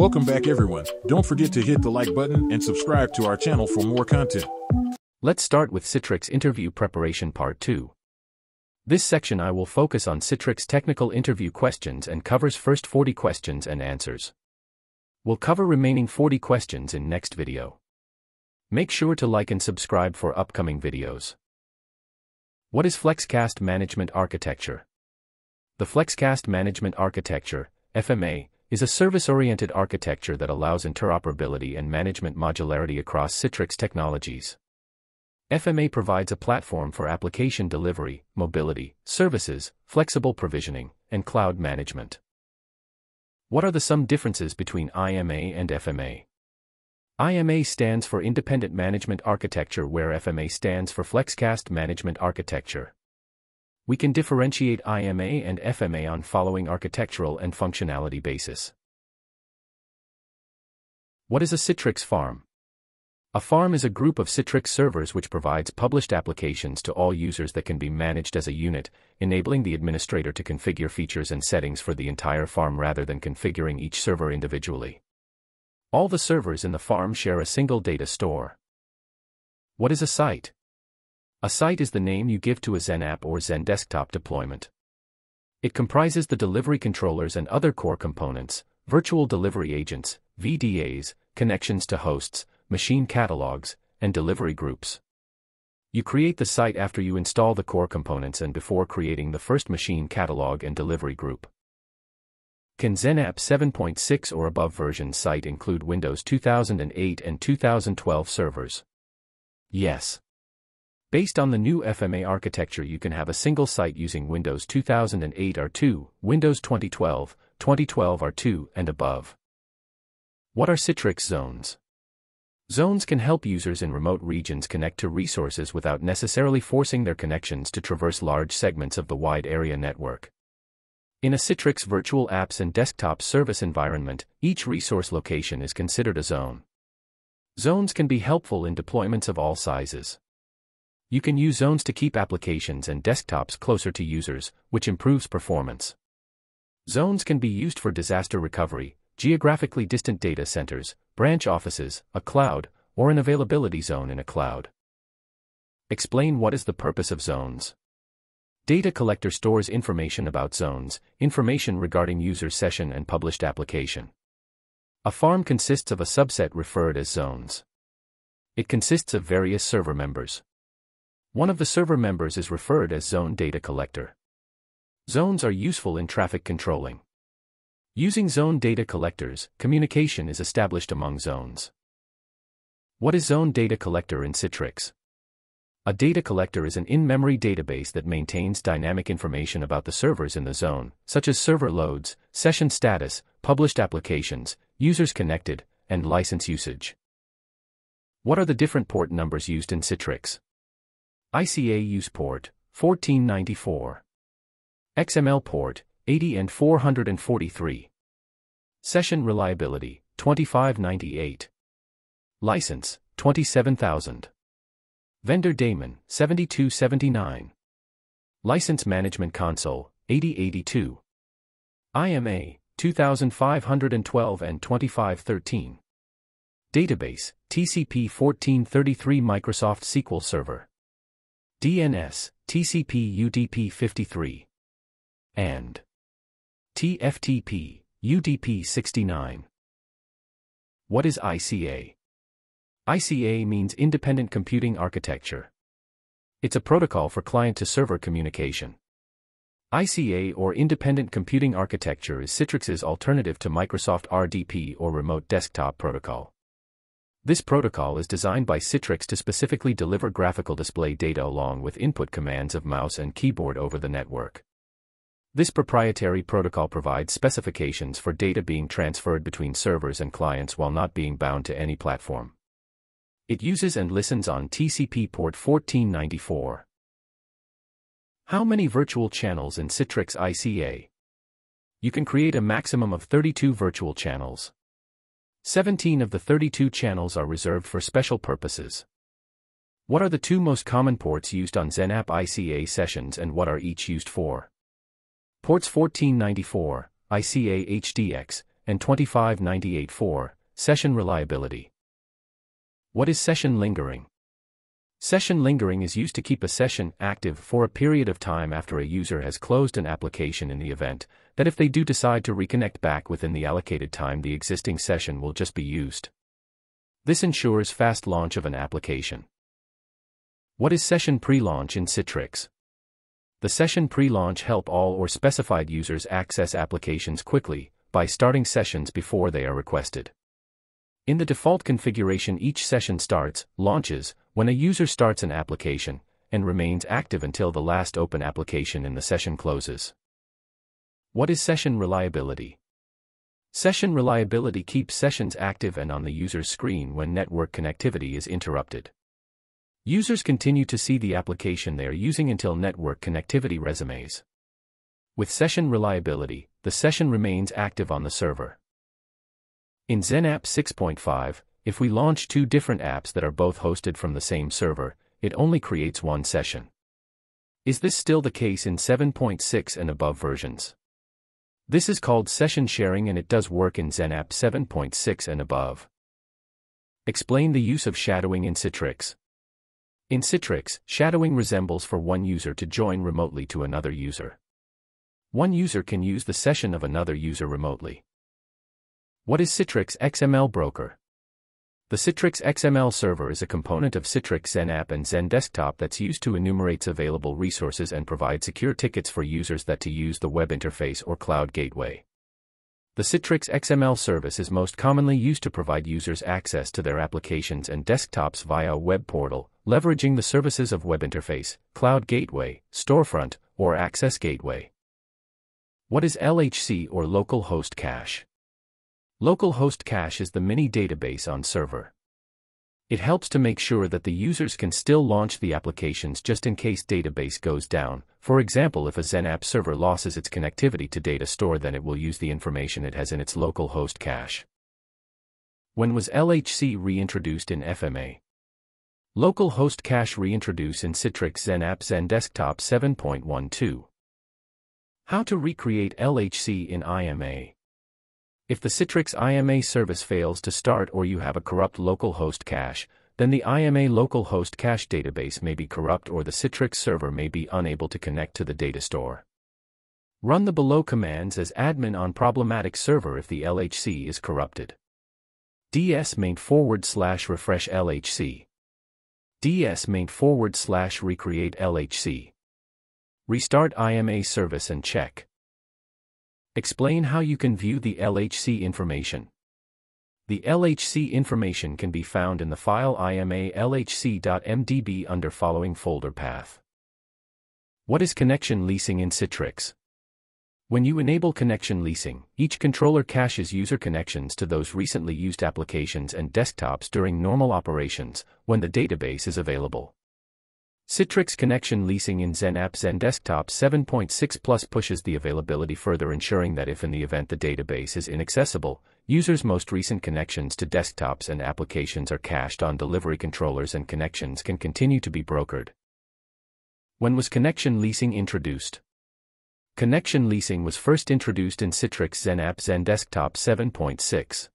Welcome back, everyone. Don't forget to hit the like button and subscribe to our channel for more content. Let's start with Citrix Interview Preparation Part 2. This section I will focus on Citrix technical interview questions and covers first 40 questions and answers. We'll cover remaining 40 questions in next video. Make sure to like and subscribe for upcoming videos. What is FlexCast Management Architecture? The FlexCast Management Architecture, FMA, is a service-oriented architecture that allows interoperability and management modularity across Citrix technologies. FMA provides a platform for application delivery, mobility, services, flexible provisioning, and cloud management. What are some differences between IMA and FMA? IMA stands for Independent Management Architecture, where FMA stands for FlexCast Management Architecture. We can differentiate IMA and FMA on following architectural and functionality basis. What is a Citrix farm? A farm is a group of Citrix servers which provides published applications to all users that can be managed as a unit, enabling the administrator to configure features and settings for the entire farm rather than configuring each server individually. All the servers in the farm share a single data store. What is a site? A site is the name you give to a XenApp or XenDesktop deployment. It comprises the delivery controllers and other core components, virtual delivery agents, VDAs, connections to hosts, machine catalogs, and delivery groups. You create the site after you install the core components and before creating the first machine catalog and delivery group. Can XenApp 7.6 or above version site include Windows 2008 and 2012 servers? Yes. Based on the new FMA architecture, you can have a single site using Windows 2008 R2, Windows 2012, 2012 R2 and above. What are Citrix zones? Zones can help users in remote regions connect to resources without necessarily forcing their connections to traverse large segments of the wide area network. In a Citrix virtual apps and desktop service environment, each resource location is considered a zone. Zones can be helpful in deployments of all sizes. You can use zones to keep applications and desktops closer to users, which improves performance. Zones can be used for disaster recovery, geographically distant data centers, branch offices, a cloud, or an availability zone in a cloud. Explain what is the purpose of zones. Data collector stores information about zones, information regarding user session and published application. A farm consists of a subset referred as zones. It consists of various server members. One of the server members is referred as zone data collector. Zones are useful in traffic controlling. Using zone data collectors, communication is established among zones. What is zone data collector in Citrix? A data collector is an in-memory database that maintains dynamic information about the servers in the zone, such as server loads, session status, published applications, users connected, and license usage. What are the different port numbers used in Citrix? ICA use port, 1494. XML port, 80 and 443. Session reliability, 2598. License, 27,000. Vendor daemon, 7279. License management console, 8082. IMA, 2512 and 2513. Database, TCP 1433 Microsoft SQL Server. DNS, TCP UDP 53. And TFTP, UDP 69. What is ICA? ICA means Independent Computing Architecture. It's a protocol for client-to-server communication. ICA or Independent Computing Architecture is Citrix's alternative to Microsoft RDP or Remote Desktop Protocol. This protocol is designed by Citrix to specifically deliver graphical display data along with input commands of mouse and keyboard over the network. This proprietary protocol provides specifications for data being transferred between servers and clients while not being bound to any platform. It uses and listens on TCP port 1494. How many virtual channels in Citrix ICA? You can create a maximum of 32 virtual channels. 17 of the 32 channels are reserved for special purposes. What are the two most common ports used on XenApp ICA sessions and what are each used for? Ports 1494, ICA HDX, and 2598.4, Session Reliability. What is session lingering? Session lingering is used to keep a session active for a period of time after a user has closed an application, in the event that if they do decide to reconnect back within the allocated time, the existing session will just be used. This ensures fast launch of an application. What is session pre-launch in Citrix? The session pre-launch helps all or specified users access applications quickly by starting sessions before they are requested. In the default configuration, each session starts, launches, when a user starts an application, and remains active until the last open application in the session closes. What is session reliability? Session reliability keeps sessions active and on the user's screen when network connectivity is interrupted. Users continue to see the application they are using until network connectivity resumes. With session reliability, the session remains active on the server. In XenApp 6.5, if we launch two different apps that are both hosted from the same server, it only creates one session. Is this still the case in 7.6 and above versions? This is called session sharing, and it does work in XenApp 7.6 and above. Explain the use of shadowing in Citrix. In Citrix, shadowing resembles for one user to join remotely to another user. One user can use the session of another user remotely. What is Citrix XML Broker? The Citrix XML Server is a component of Citrix XenApp and XenDesktop that's used to enumerate available resources and provide secure tickets for users that to use the web interface or cloud gateway. The Citrix XML service is most commonly used to provide users access to their applications and desktops via a web portal, leveraging the services of web interface, cloud gateway, storefront, or access gateway. What is LHC or local host cache? Local host cache is the mini database on server. It helps to make sure that the users can still launch the applications just in case database goes down. For example, if a XenApp server loses its connectivity to data store, then it will use the information it has in its local host cache. When was LHC reintroduced in FMA? Local host cache reintroduced in Citrix XenApp XenDesktop 7.12. How to recreate LHC in IMA? If the Citrix IMA service fails to start or you have a corrupt local host cache, then the IMA local host cache database may be corrupt or the Citrix server may be unable to connect to the data store. Run the below commands as admin on problematic server if the LHC is corrupted. ds maint/refresh LHC. ds maint/recreate LHC. Restart IMA service and check. Explain how you can view the LHC information. The LHC information can be found in the file IMA_LHC.mdb under following folder path. What is connection leasing in Citrix? When you enable connection leasing, each controller caches user connections to those recently used applications and desktops during normal operations, when the database is available. Citrix Connection Leasing in XenApp XenDesktop 7.6+ pushes the availability further, ensuring that if in the event the database is inaccessible, users' most recent connections to desktops and applications are cached on delivery controllers and connections can continue to be brokered. When was connection leasing introduced? Connection leasing was first introduced in Citrix XenApp XenDesktop 7.6.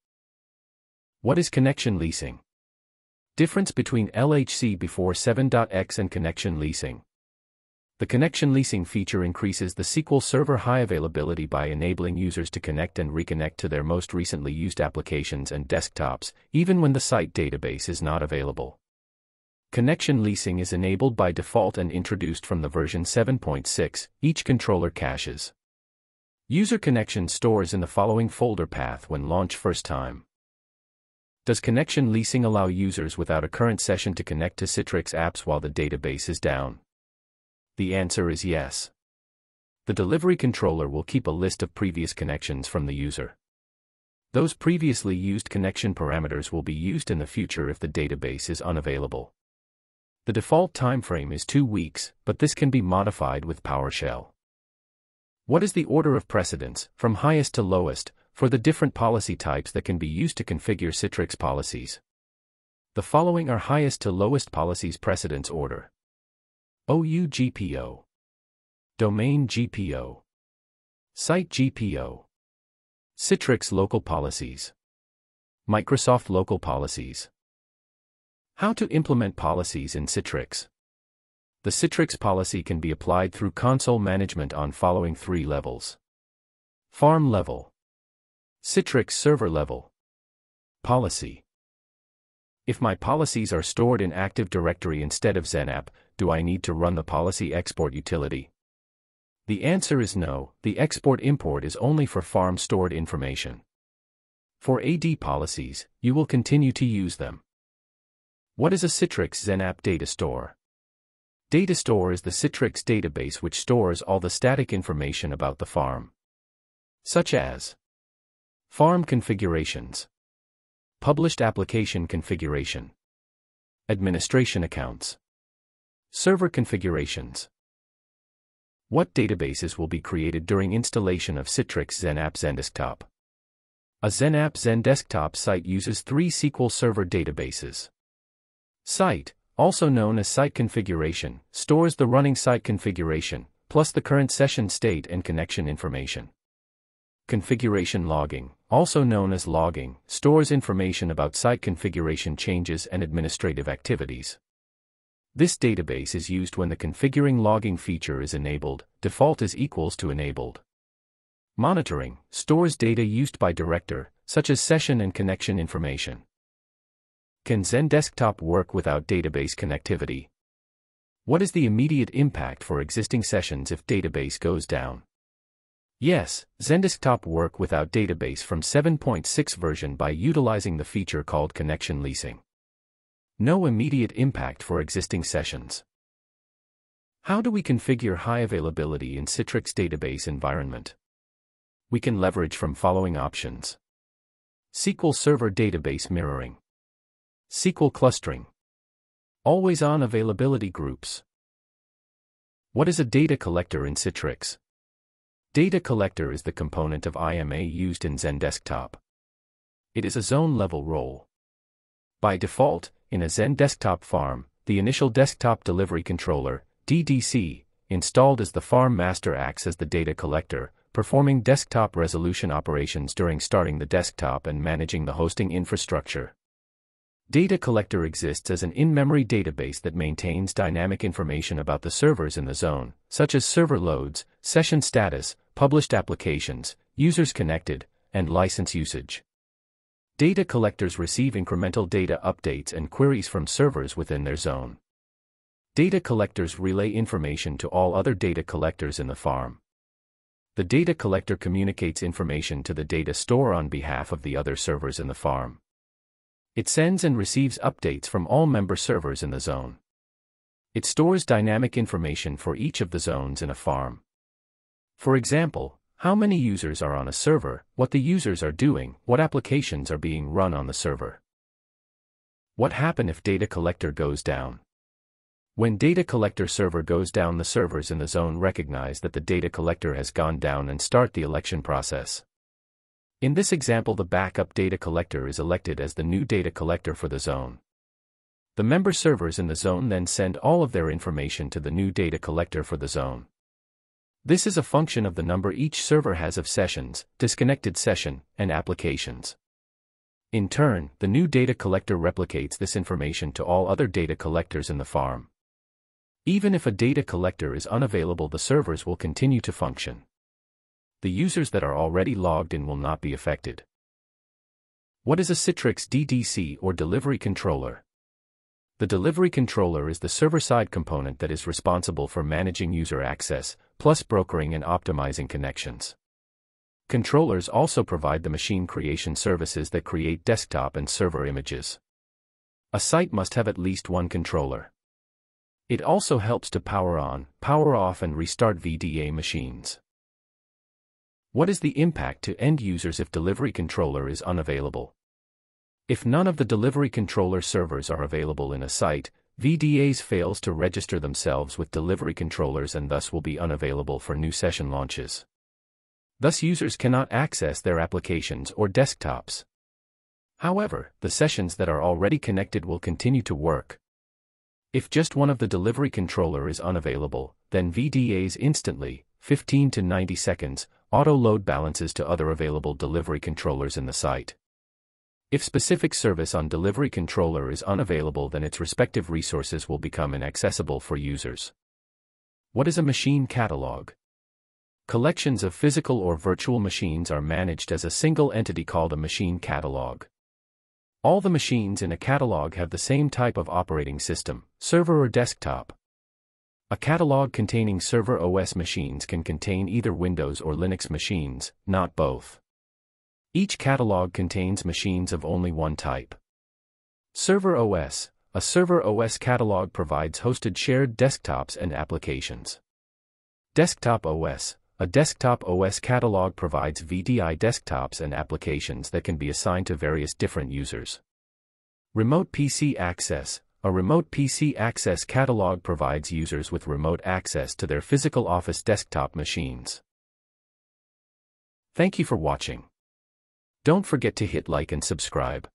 What is connection leasing? Difference between LHC before 7.x and connection leasing. The connection leasing feature increases the SQL Server high availability by enabling users to connect and reconnect to their most recently used applications and desktops, even when the site database is not available. Connection leasing is enabled by default and introduced from the version 7.6, each controller caches. User connection stores in the following folder path when launched first time. Does connection leasing allow users without a current session to connect to Citrix apps while the database is down? The answer is yes. The delivery controller will keep a list of previous connections from the user. Those previously used connection parameters will be used in the future if the database is unavailable. The default timeframe is 2 weeks, but this can be modified with PowerShell. What is the order of precedence, from highest to lowest, for the different policy types that can be used to configure Citrix policies? The following are highest to lowest policies precedence order. OU GPO, Domain GPO, Site GPO, Citrix Local Policies, Microsoft Local Policies. How to implement policies in Citrix. The Citrix policy can be applied through console management on following three levels. Farm level, Citrix server level, policy. If my policies are stored in Active Directory instead of XenApp, do I need to run the policy export utility? The answer is no. The export import is only for farm stored information. For AD policies, you will continue to use them. What is a Citrix XenApp data store? Data store is the Citrix database which stores all the static information about the farm, such as farm configurations, published application configuration, administration accounts, server configurations. What databases will be created during installation of Citrix XenApp XenDesktop? A XenApp XenDesktop site uses three SQL Server databases. Site, also known as site configuration, stores the running site configuration, plus the current session state and connection information. Configuration logging, also known as logging, stores information about site configuration changes and administrative activities. This database is used when the configuring logging feature is enabled, default is equals to enabled. Monitoring, stores data used by director, such as session and connection information. Can XenDesktop work without database connectivity? What is the immediate impact for existing sessions if database goes down? Yes, XenDesktop work without database from 7.6 version by utilizing the feature called connection leasing. No immediate impact for existing sessions. How do we configure high availability in Citrix database environment? We can leverage from following options. SQL Server database mirroring, SQL clustering, always-on availability groups. What is a data collector in Citrix? Data collector is the component of IMA used in XenDesktop. It is a zone-level role. By default, in a XenDesktop farm, the initial desktop delivery controller, DDC, installed as the farm master acts as the data collector, performing desktop resolution operations during starting the desktop and managing the hosting infrastructure. Data collector exists as an in-memory database that maintains dynamic information about the servers in the zone, such as server loads, session status, published applications, users connected, and license usage. Data collectors receive incremental data updates and queries from servers within their zone. Data collectors relay information to all other data collectors in the farm. The data collector communicates information to the data store on behalf of the other servers in the farm. It sends and receives updates from all member servers in the zone. It stores dynamic information for each of the zones in a farm. For example, how many users are on a server, what the users are doing, what applications are being run on the server. What happens if data collector goes down? When data collector server goes down, the servers in the zone recognize that the data collector has gone down and start the election process. In this example, the backup data collector is elected as the new data collector for the zone. The member servers in the zone then send all of their information to the new data collector for the zone. This is a function of the number each server has of sessions, disconnected session, and applications. In turn, the new data collector replicates this information to all other data collectors in the farm. Even if a data collector is unavailable, the servers will continue to function. The users that are already logged in will not be affected. What is a Citrix DDC or delivery controller? The delivery controller is the server-side component that is responsible for managing user access, plus brokering and optimizing connections. Controllers also provide the machine creation services that create desktop and server images. A site must have at least one controller. It also helps to power on, power off, and restart VDA machines. What is the impact to end users if delivery controller is unavailable? If none of the delivery controller servers are available in a site, VDAs fails to register themselves with delivery controllers and thus will be unavailable for new session launches. Thus users cannot access their applications or desktops. However, the sessions that are already connected will continue to work. If just one of the delivery controller is unavailable, then VDAs instantly, 15 to 90 seconds, auto-load balances to other available delivery controllers in the site. If specific service on delivery controller is unavailable, then its respective resources will become inaccessible for users. What is a machine catalog? Collections of physical or virtual machines are managed as a single entity called a machine catalog. All the machines in a catalog have the same type of operating system, server or desktop. A catalog containing server OS machines can contain either Windows or Linux machines, not both. Each catalog contains machines of only one type. Server OS. A server OS catalog provides hosted shared desktops and applications. Desktop OS. A desktop OS catalog provides VDI desktops and applications that can be assigned to various different users. Remote PC access. A remote PC access catalog provides users with remote access to their physical office desktop machines. Thank you for watching. Don't forget to hit like and subscribe.